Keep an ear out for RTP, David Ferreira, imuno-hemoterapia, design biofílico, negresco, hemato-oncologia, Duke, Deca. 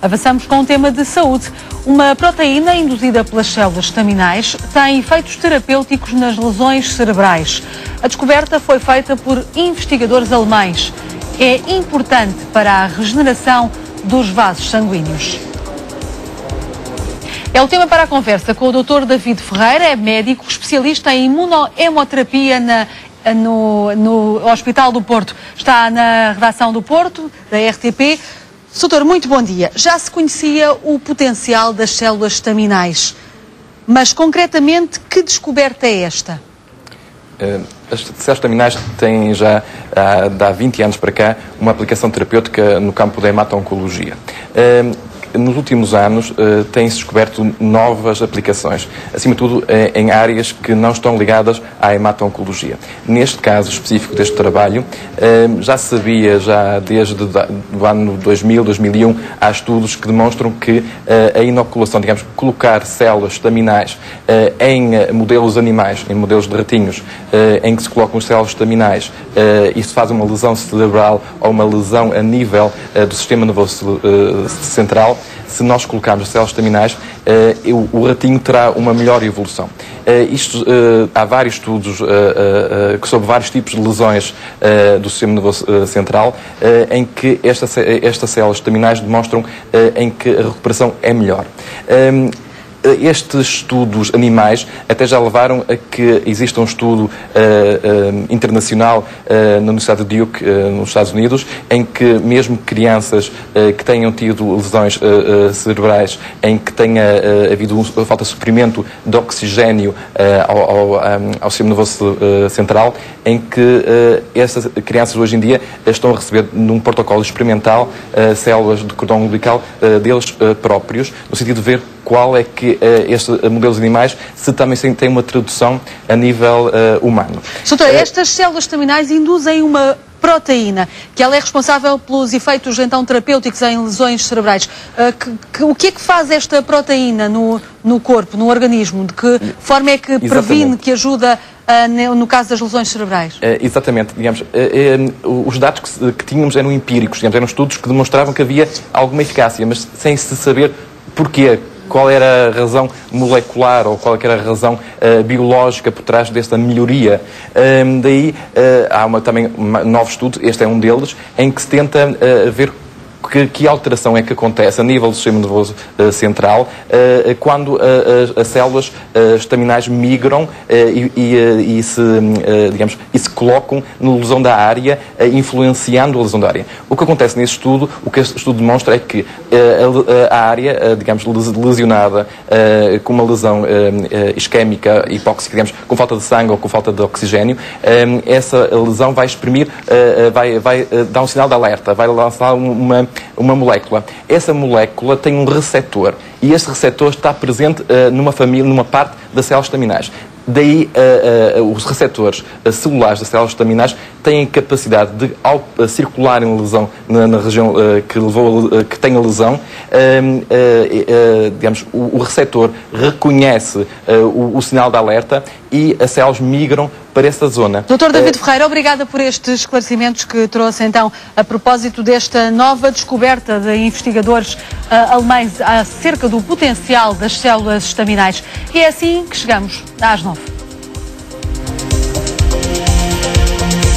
Avançamos com o tema de saúde. Uma proteína induzida pelas células estaminais tem efeitos terapêuticos nas lesões cerebrais. A descoberta foi feita por investigadores alemães. É importante para a regeneração dos vasos sanguíneos. É o tema para a conversa com o Dr. David Ferreira, é médico especialista em imuno-hemoterapia no Hospital do Porto. Está na redação do Porto, da RTP. Doutor, muito bom dia. Já se conhecia o potencial das células estaminais, mas concretamente que descoberta é esta? As células estaminais têm já há 20 anos para cá uma aplicação terapêutica no campo da hemato-oncologia. Nos últimos anos têm-se descoberto novas aplicações, acima de tudo em áreas que não estão ligadas à hemato-oncologia. Neste caso específico deste trabalho, já se sabia, já desde o ano 2000, 2001, há estudos que demonstram que a inoculação, digamos, colocar células estaminais em modelos animais, em modelos de ratinhos, em que se colocam as células estaminais e se faz uma lesão cerebral ou uma lesão a nível do sistema nervoso central, se nós colocarmos células estaminais, o ratinho terá uma melhor evolução. Há vários estudos sobre vários tipos de lesões do sistema nervoso central em que estas células estaminais demonstram em que a recuperação é melhor. Estes estudos animais até já levaram a que exista um estudo internacional na Universidade de Duke, nos Estados Unidos, em que mesmo crianças que tenham tido lesões cerebrais, em que tenha havido falta de suprimento de oxigênio ao sistema nervoso central, em que essas crianças hoje em dia estão a receber num protocolo experimental células de cordão umbilical deles próprios, no sentido de ver qual é que estes modelos animais se também têm uma tradução a nível humano. Doutora, estas células estaminais induzem uma proteína, que ela é responsável pelos efeitos então terapêuticos em lesões cerebrais. O que é que faz esta proteína no corpo, no organismo? De que forma é que exatamente previne, que ajuda no caso das lesões cerebrais? Exatamente, digamos, os dados que tínhamos eram empíricos, digamos, eram estudos que demonstravam que havia alguma eficácia, mas sem se saber porquê. Qual era a razão molecular ou qual era a razão biológica por trás desta melhoria? Daí há também novos estudos, este é um deles, em que se tenta ver que alteração é que acontece a nível do sistema nervoso central quando as células estaminais migram e se colocam na lesão da área, influenciando a lesão da área. O que acontece nesse estudo, o que este estudo demonstra é que a área, digamos, lesionada com uma lesão isquémica, hipóxica, digamos, com falta de sangue ou com falta de oxigênio, essa lesão vai exprimir, vai dar um sinal de alerta, vai lançar uma molécula. Essa molécula tem um receptor e esse receptor está presente numa parte das células estaminais. Daí os receptores celulares das células estaminais têm a capacidade de, ao circular uma lesão na região que tem a lesão, digamos, o receptor reconhece o sinal de alerta e as células migram para essa zona. Dr. David Ferreira, obrigada por estes esclarecimentos que trouxe, então, a propósito desta nova descoberta de investigadores alemães acerca do potencial das células estaminais. E é assim que chegamos às 9.